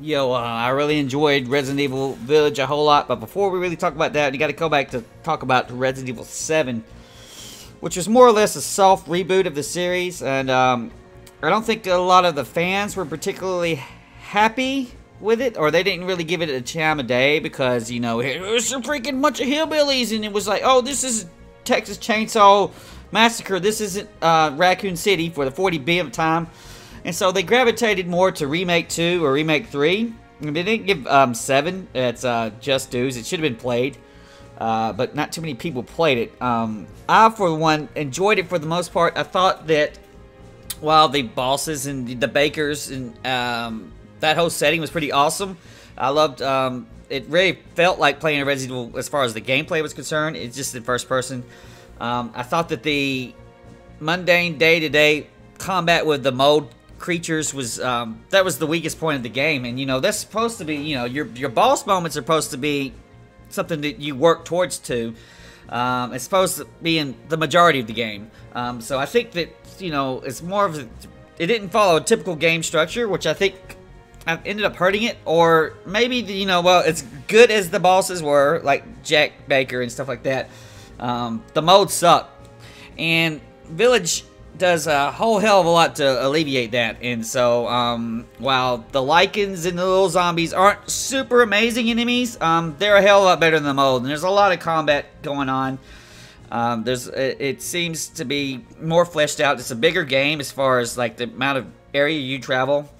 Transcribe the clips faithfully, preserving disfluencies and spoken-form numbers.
yo, uh, I really enjoyed Resident Evil Village a whole lot, but before we really talk about that, you got to go back to talk about Resident Evil seven, which was more or less a soft reboot of the series, and um, I don't think a lot of the fans were particularly happy with it, or they didn't really give it a time of day because, you know, it was a freaking bunch of hillbillies, and it was like, oh, this is Texas Chainsaw Massacre, this isn't uh, Raccoon City for the forty B of time. And so they gravitated more to Remake two or Remake three. They didn't give um, seven. It's uh, just dues. It should have been played. Uh, but not too many people played it. Um, I, for one, enjoyed it for the most part. I thought that while the bosses and the Bakers and um, that whole setting was pretty awesome, I loved um, it. Really felt like playing a Resident Evil as far as the gameplay was concerned. It's just in first person. Um, I thought that the mundane day-to-day combat with the mold creatures was um that was the weakest point of the game, and you know that's supposed to be, you know, your your boss moments are supposed to be something that you work towards to um it's supposed to be in the majority of the game, um so I think that, you know, it's more of a, it didn't follow a typical game structure, which I think I've ended up hurting it, or maybe the, you know well as good as the bosses were, like Jack Baker and stuff like that, um the modes suck, and Village does a whole hell of a lot to alleviate that. And so um while the Lycans and the little zombies aren't super amazing enemies, um they're a hell of a lot better than the mold, and there's a lot of combat going on. um there's it, it seems to be more fleshed out. It's a bigger game as far as like the amount of area you travel.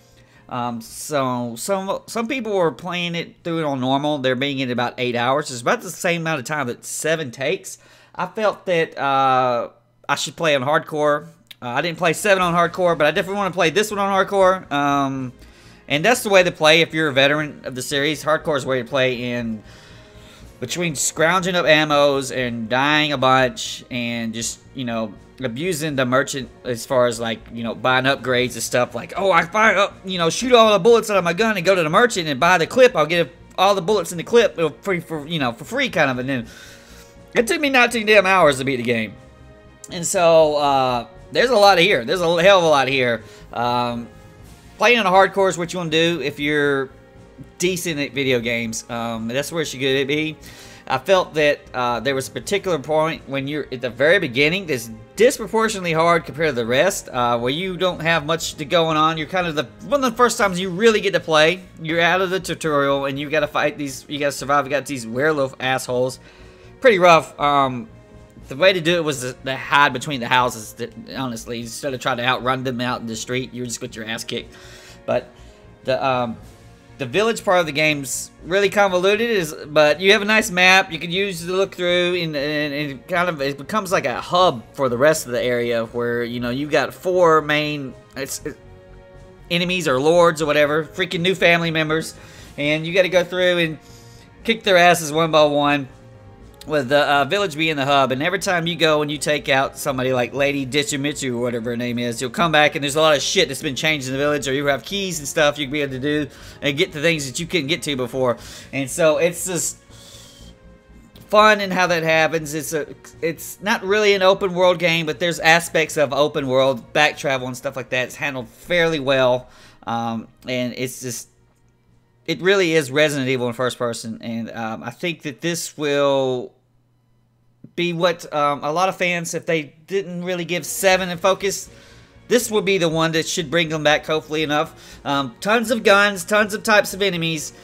um so some some people were playing it through it on normal, they're being in about eight hours. It's about the same amount of time that seven takes. I felt that uh I should play on hardcore. Uh, I didn't play seven on hardcore, but I definitely want to play this one on hardcore. Um, and that's the way to play if you're a veteran of the series. Hardcore is the way to play, in between scrounging up ammos and dying a bunch and just, you know, abusing the merchant as far as, like, you know, buying upgrades and stuff. Like, oh, I fire up, you know, shoot all the bullets out of my gun and go to the merchant and buy the clip. I'll get all the bullets in the clip free for, you know, for free kind of. And then it took me nineteen damn hours to beat the game. And so, uh... there's a lot of here. There's a hell of a lot here. Um, playing on a hardcore is what you want to do if you're decent at video games. Um, that's where it should be. I felt that uh, there was a particular point when you're at the very beginning that's disproportionately hard compared to the rest, uh, where you don't have much to going on. You're kind of the one of the first times you really get to play. You're out of the tutorial and you got to fight these. You got to survive against these werewolf assholes. Pretty rough. Um, The way to do it was to hide between the houses, honestly. Instead of trying to outrun them out in the street, you just got your ass kicked. But the um, the village part of the game's really convoluted, is, but you have a nice map you can use to look through, and, and, and it kind of it becomes like a hub for the rest of the area where, you know, you've got four main it's, it's enemies or lords or whatever, freaking new family members, and you got to go through and kick their asses one by one. With the uh, village being the hub, and every time you go and you take out somebody like Lady Dimitrescu or whatever her name is, you'll come back and there's a lot of shit that's been changed in the village, or you have keys and stuff you can be able to do and get to things that you couldn't get to before. And so it's just fun in how that happens. It's a, it's not really an open world game, but there's aspects of open world back travel and stuff like that. It's handled fairly well, um, and it's just. It really is Resident Evil in first person, and um, I think that this will be what um, a lot of fans, if they didn't really give seven in focus, this will be the one that should bring them back, hopefully enough. Um, tons of guns, tons of types of enemies,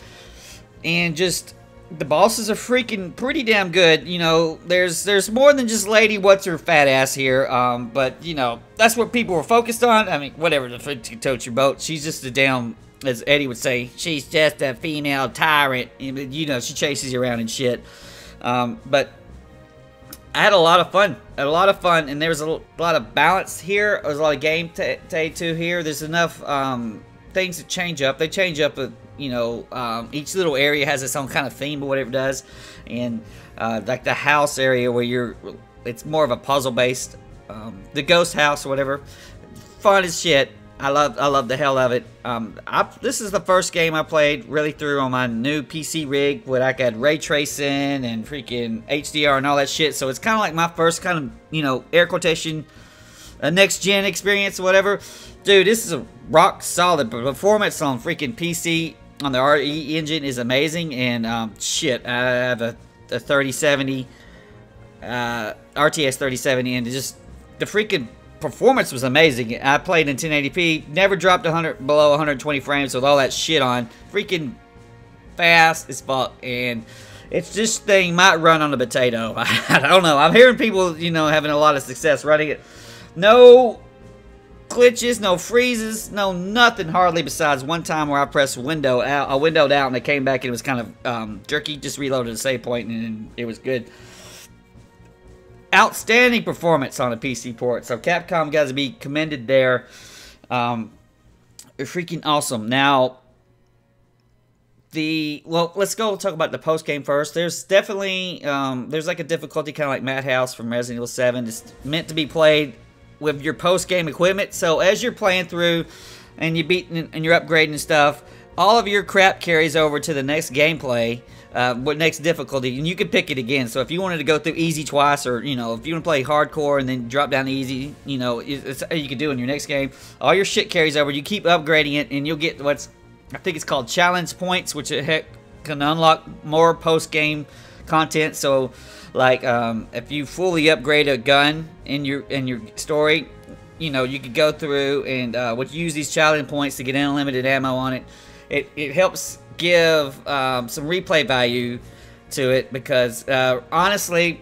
and just the bosses are freaking pretty damn good. You know, there's there's more than just Lady What's Her Fat Ass here, um, but, you know, that's what people were focused on. I mean, whatever, the foot to tote your boat, she's just a damn... as Eddie would say, she's just a female tyrant. You know, she chases you around and shit. Um, but I had a lot of fun. A lot of fun. And there was a lot of balance here. There was a lot of game day two here. There's enough um, things to change up. They change up, uh, you know, um, each little area has its own kind of theme or whatever it does. And uh, like the house area where you're, it's more of a puzzle-based. Um, the ghost house or whatever. Fun as shit. I love, I love the hell of it. Um, I, this is the first game I played really through on my new P C rig, where I got ray tracing and freaking H D R and all that shit. So it's kind of like my first kind of, you know, air quotation, uh, next gen experience, or whatever. Dude, this is a rock solid performance on freaking P C on the R E engine is amazing, and um, shit, I have a, a thirty seventy, uh, R T S thirty seventy, and just the freaking performance was amazing. I played in ten eighty p, never dropped one hundred below one hundred twenty frames with all that shit on. Freaking fast as fuck, and it's this thing might run on a potato. I don't know. I'm hearing people, you know, having a lot of success running it. No glitches, no freezes, no nothing hardly, besides one time where I pressed window out, I windowed out, and it came back and it was kind of um, jerky. Just reloaded the save point and it was good. Outstanding performance on a P C port. So Capcom guys to be commended there. Um, freaking awesome. Now, the well, let's go talk about the post game first. There's definitely um, there's like a difficulty kind of like Madhouse from Resident Evil seven. It's meant to be played with your post game equipment. So as you're playing through and you're beating and you're upgrading and stuff, all of your crap carries over to the next gameplay, uh, what next difficulty, and you can pick it again. So if you wanted to go through easy twice, or you know, if you want to play hardcore and then drop down to easy, you know, it's, you can do in your next game. All your shit carries over. You keep upgrading it, and you'll get what's, I think it's called challenge points, which heck can unlock more post-game content. So, like, um, if you fully upgrade a gun in your in your story, you know, you could go through and uh, would use these challenge points to get unlimited ammo on it. It it helps give um, some replay value to it, because uh, honestly,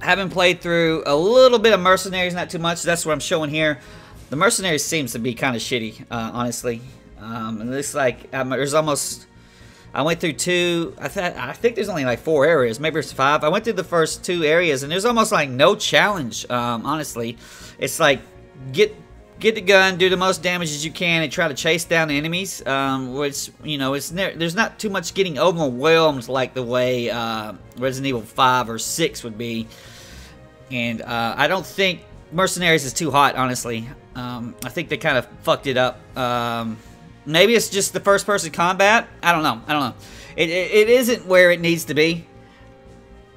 having played through a little bit of Mercenaries, not too much. That's what I'm showing here. The Mercenaries seems to be kind of shitty, uh, honestly. Um, it looks like um, there's almost, I went through two, I, th I think there's only like four areas, maybe it's five. I went through the first two areas and there's almost like no challenge, um, honestly. It's like, get get the gun, do the most damage as you can, and try to chase down the enemies, um, which, you know, it's ne there's not too much getting overwhelmed like the way uh, Resident Evil five or six would be. And uh, I don't think Mercenaries is too hot, honestly. Um, I think they kind of fucked it up. Um... Maybe it's just the first-person combat. I don't know. I don't know. It, it, it isn't where it needs to be,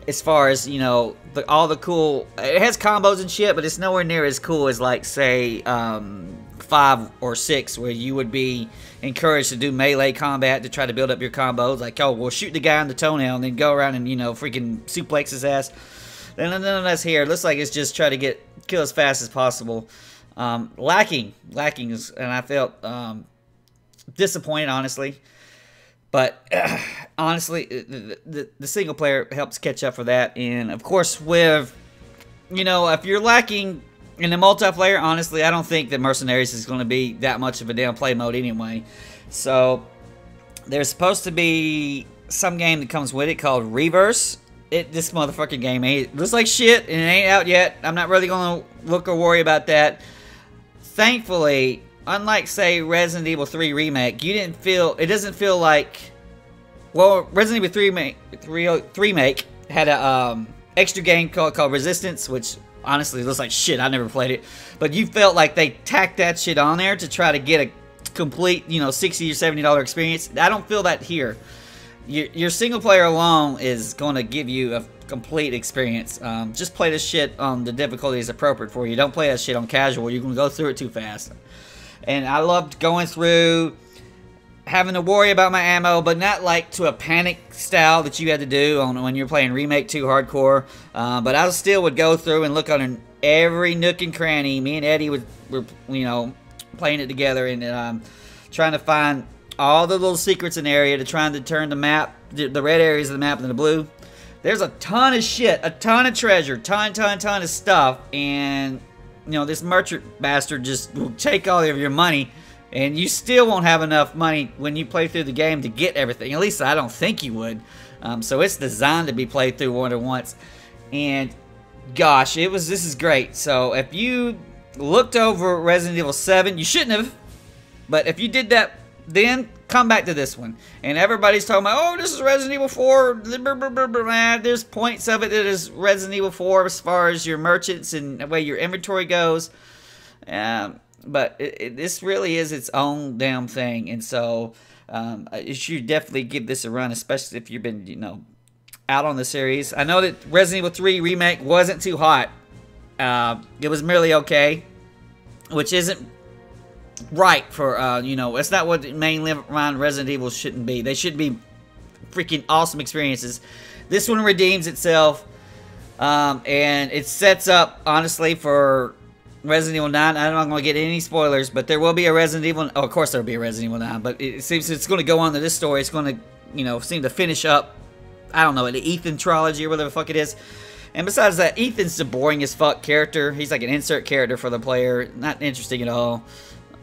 as far as, you know, the, all the cool. It has combos and shit, but it's nowhere near as cool as, like, say, um, five or six, where you would be encouraged to do melee combat to try to build up your combos. Like, oh, we'll shoot the guy on the toenail and then go around and, you know, freaking suplex his ass. None of that's here. It looks like it's just try to get kill as fast as possible. Um, lacking, lacking, is, and I felt. Um, Disappointed, honestly, but uh, honestly, the, the, the single player helps catch up for that. And of course, with, you know, if you're lacking in the multiplayer, honestly, I don't think that Mercenaries is going to be that much of a downplay mode anyway. So there's supposed to be some game that comes with it called Reverse. It this motherfucking game ain't, looks like shit, and it ain't out yet. I'm not really going to look or worry about that. Thankfully. Unlike, say, Resident Evil three Remake, you didn't feel, it doesn't feel like, well, Resident Evil three Remake, three, three Remake had a um, extra game called, called Resistance, which honestly looks like shit. I never played it. But you felt like they tacked that shit on there to try to get a complete, you know, sixty or seventy dollar experience. I don't feel that here. Your, your single player alone is going to give you a complete experience. Um, just play this shit on the difficulties appropriate for you. Don't play that shit on casual. You're going to go through it too fast. And I loved going through, having to worry about my ammo, but not like to a panic style that you had to do on when you're playing Remake two Hardcore. Uh, but I still would go through and look on every nook and cranny. Me and Eddie would, were, you know, playing it together and um, trying to find all the little secrets in the area to try and determine the map, the red areas of the map and the blue. There's a ton of shit, a ton of treasure, ton, ton, ton of stuff, and you know, this merchant bastard just will take all of your money, and you still won't have enough money when you play through the game to get everything. At least I don't think you would. Um, so it's designed to be played through more than once. And gosh, it was. This is great. So if you looked over Resident Evil seven, you shouldn't have. But if you did that, then come back to this one. And everybody's talking about, oh, this is Resident Evil four. There's points of it that is Resident Evil four as far as your merchants and the way your inventory goes. Um, but it, it, this really is its own damn thing. And so um, you should definitely give this a run, especially if you've been, you know, out on the series. I know that Resident Evil three Remake wasn't too hot. Uh, it was merely okay, which isn't right for, uh, you know, it's not what mainline Resident Evil shouldn't be. They should be freaking awesome experiences. This one redeems itself, um, and it sets up, honestly, for Resident Evil nine. I'm not going to get any spoilers, but there will be a Resident Evil... Oh, of course there will be a Resident Evil nine, but it seems it's going to go on to this story. It's going to, you know, seem to finish up, I don't know, the Ethan trilogy or whatever the fuck it is. And besides that, Ethan's the boring as fuck character. He's like an insert character for the player. Not interesting at all.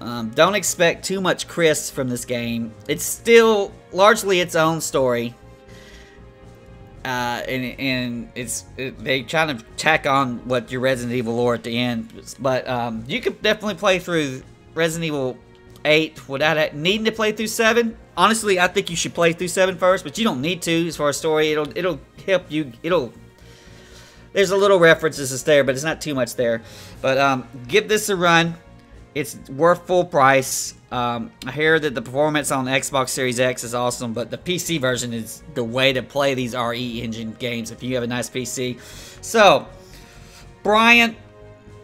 Um, don't expect too much Chris from this game. It's still largely its own story. Uh, and, and it's it, they try to tack on what your Resident Evil lore at the end. But um, you could definitely play through Resident Evil eight without needing to play through seven. Honestly, I think you should play through seven first, but you don't need to as far as story. It'll it'll help you. It'll there's a little references that's there, but it's not too much there. But um, give this a run. It's worth full price. Um, I hear that the performance on the Xbox Series X is awesome, but the P C version is the way to play these R E engine games if you have a nice P C. So, Brian,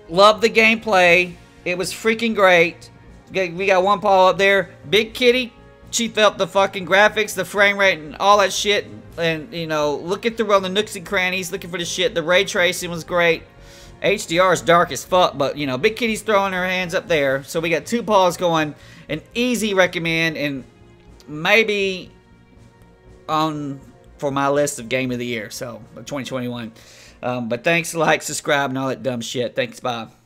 love the gameplay. It was freaking great. We got one paw up there. Big Kitty, she felt the fucking graphics, the frame rate, and all that shit. And, you know, looking through all the nooks and crannies, looking for the shit. The ray tracing was great. H D R is dark as fuck, but, you know, Big Kitty's throwing her hands up there. So we got two paws going. An easy recommend, and maybe on for my list of Game of the Year, so, twenty twenty-one. Um, but thanks, like, subscribe, and all that dumb shit. Thanks, bye.